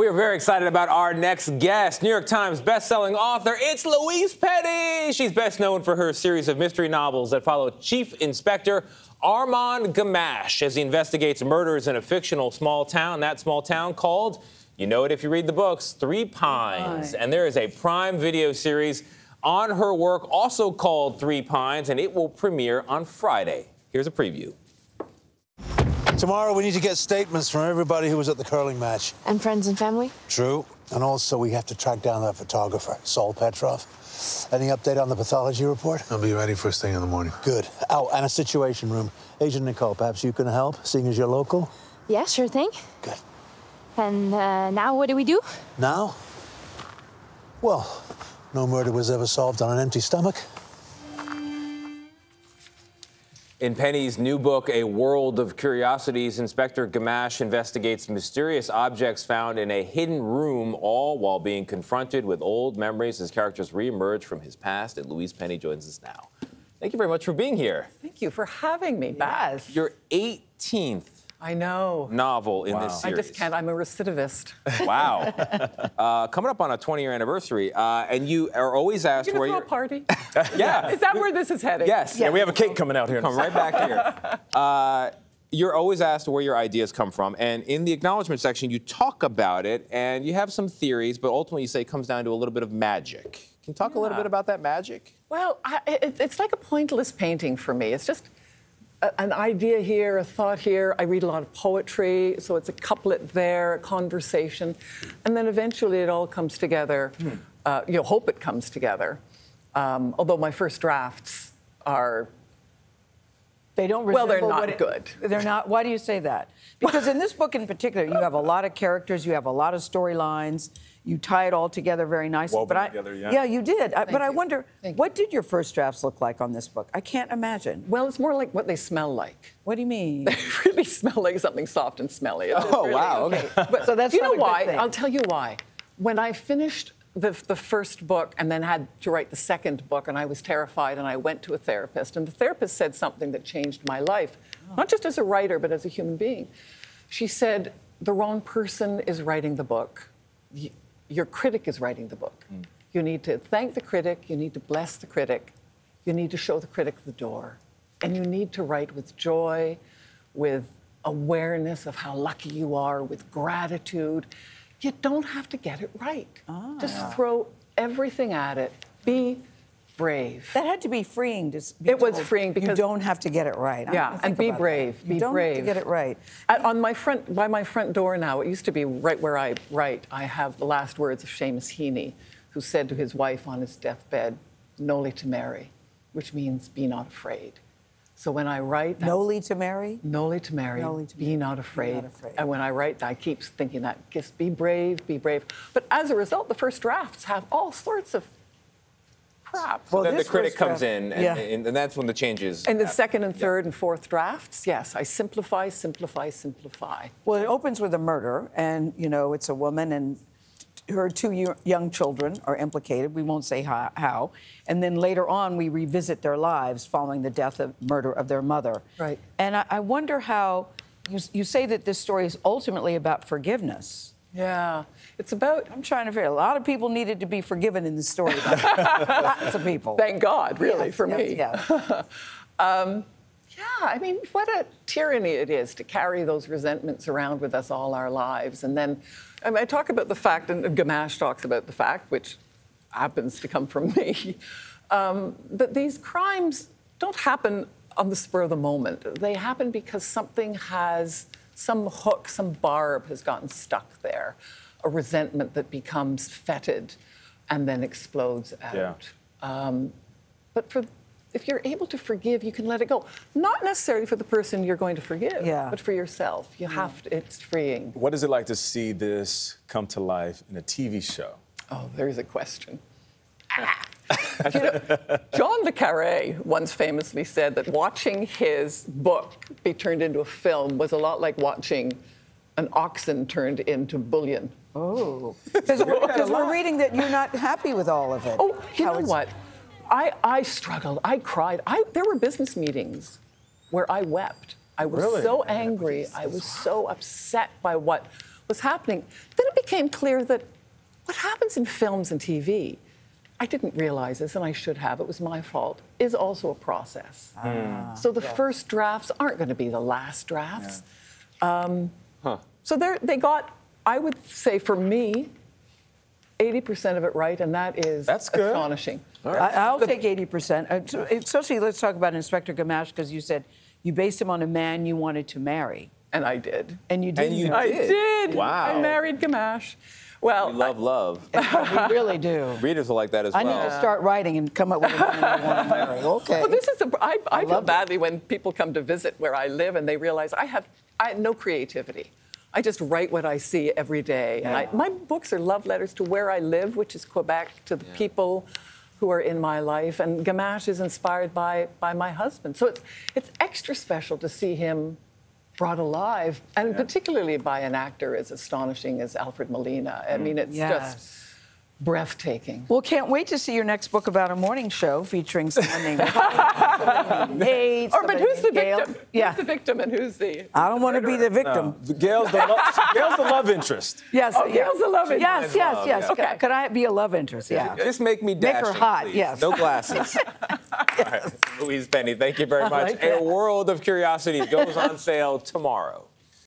We are very excited about our next guest, New York Times bestselling author. It's Louise Penny. She's best known for her series of mystery novels that follow Chief Inspector Armand Gamache as he investigates murders in a fictional small town. That small town called, you know it if you read the books, Three Pines. And there is a Prime Video series on her work also called Three Pines, and it will premiere on Friday. Here's a preview. Tomorrow, we need to get statements from everybody who was at the curling match. And friends and family? True. And also, we have to track down that photographer, Saul Petrov. Any update on the pathology report? I'll be ready first thing in the morning. Good. Oh, and a situation room. Agent Nicole, perhaps you can help, seeing as you're local? Yeah, sure thing. Good. And now what do we do? Now? Well, no murder was ever solved on an empty stomach. In Penny's new book, A World of Curiosities, Inspector Gamache investigates mysterious objects found in a hidden room, all while being confronted with old memories as characters reemerge from his past. And Louise Penny joins us now. Thank you very much for being here. Thank you for having me back. Yes. Your 18th novel in this series. I just can't. I'm a recidivist. Wow. Coming up on a 20-year anniversary, and you are always asked where you're... party? Yeah. Is that where this is heading? Yes. Yeah, we have a cake coming out here. Come right back here. You're always asked where your ideas come from, and in the acknowledgement section, you talk about it, and you have some theories, but ultimately you say it comes down to a little bit of magic. Can you talk a little bit about that magic? Well, it's like a pointless painting for me. It's just... an idea here, a thought here. I read a lot of poetry, so it's a couplet there, a conversation. And then eventually it all comes together. You hope it comes together. Although my first drafts are... They don't resemble what... Well, they're not good. They're not... Why do you say that? Because in this book in particular, you have a lot of characters, you have a lot of storylines, you tie it all together very nicely. Yeah, you did. But I wonder, what did your first drafts look like on this book? I can't imagine. Well, it's more like what they smell like. What do you mean? They really smell like something soft and smelly. Oh, wow. Okay. But so that's... You know why? I'll tell you why. When I finished the first book and then had to write the second book, and I was terrified, and I went to a therapist, and the therapist said something that changed my life, not just as a writer, but as a human being. She said, the wrong person is writing the book. Your critic is writing the book. You need to thank the critic, you need to bless the critic, you need to show the critic the door, and you need to write with joy, with awareness of how lucky you are, with gratitude. You don't have to get it right. Just throw everything at it. Be brave. That had to be freeing. It was freeing because... You don't have to get it right. Yeah, and be brave. Be brave. You don't have to get it right. On my front, by my front door now, it used to be right where I write, I have the last words of Seamus Heaney, who said to his wife on his deathbed, Noli timere, which means be not afraid. So when I write... Noli timere? Noli timere. Noli timere. Be not afraid. Be not afraid. And when I write, I keep thinking that, just be brave, be brave. But as a result, the first drafts have all sorts of crap. So then the critic comes in, and that's when the changes... And the second and third and fourth drafts, yes. I simplify, simplify, simplify. Well, it opens with a murder, and, you know, it's a woman, and her two young children are implicated. We won't say how. And then later on, we revisit their lives following the death and murder of their mother. Right. And I wonder how you say that this story is ultimately about forgiveness. Yeah. It's about... I'm trying to figure... A lot of people needed to be forgiven in this story. Lots of people. Thank God, really, for me. Yeah. Yeah, I mean, what a tyranny it is to carry those resentments around with us all our lives. And then, I mean, I talk about the fact, and Gamache talks about the fact, which happens to come from me, that these crimes don't happen on the spur of the moment. They happen because something has, some hook, some barb has gotten stuck there, a resentment that becomes fetid and then explodes out. Yeah. But for... If you're able to forgive, you can let it go. Not necessarily for the person you're going to forgive, but for yourself. You have to... It's freeing. What is it like to see this come to life in a TV show? Oh, there's a question. You know, John le Carre once famously said that watching his book be turned into a film was a lot like watching an oxen turned into bullion. Oh. Because we're reading that you're not happy with all of it. Oh, you know what? I struggled. I cried. There were business meetings where I wept. I was so angry. I was so upset by what was happening. Then it became clear that what happens in films and TV, I didn't realize this, and I should have, it was my fault, is also a process. Ah, so the first drafts aren't going to be the last drafts. Yeah. So they got, I would say for me, 80% of it right, and that is astonishing. All right. I'll take 80%. Especially, let's talk about Inspector Gamache, because you said you based him on a man you wanted to marry. And I did. And you did. And you I did. Wow. I married Gamache. Well, we love love. We really do. Readers will like that as well. I need to start writing and come up with a woman I want to marry. Okay. Well, this is the. I feel badly when people come to visit where I live and they realize I have no creativity. I just write what I see every day. Yeah. And my books are love letters to where I live, which is Quebec, to the people who are in my life. And Gamache is inspired by my husband. So it's extra special to see him brought alive, and particularly by an actor as astonishing as Alfred Molina. I mean, it's just breathtaking. Well, can't wait to see your next book about a morning show featuring someone named Nate. Or, but who's the victim? Yeah. Who's the victim and who's the I don't want to be the victim. No. Gail's, Gail's the love interest. Yes. Oh, yes. Gail's the love interest. Yes, yes, love, yes. Okay. Could I be a love interest? Yeah. Just make me dashing, make her hot, please. Yes. No glasses. All right. Louise Penny, thank you very much. Like A World of Curiosities goes on sale tomorrow.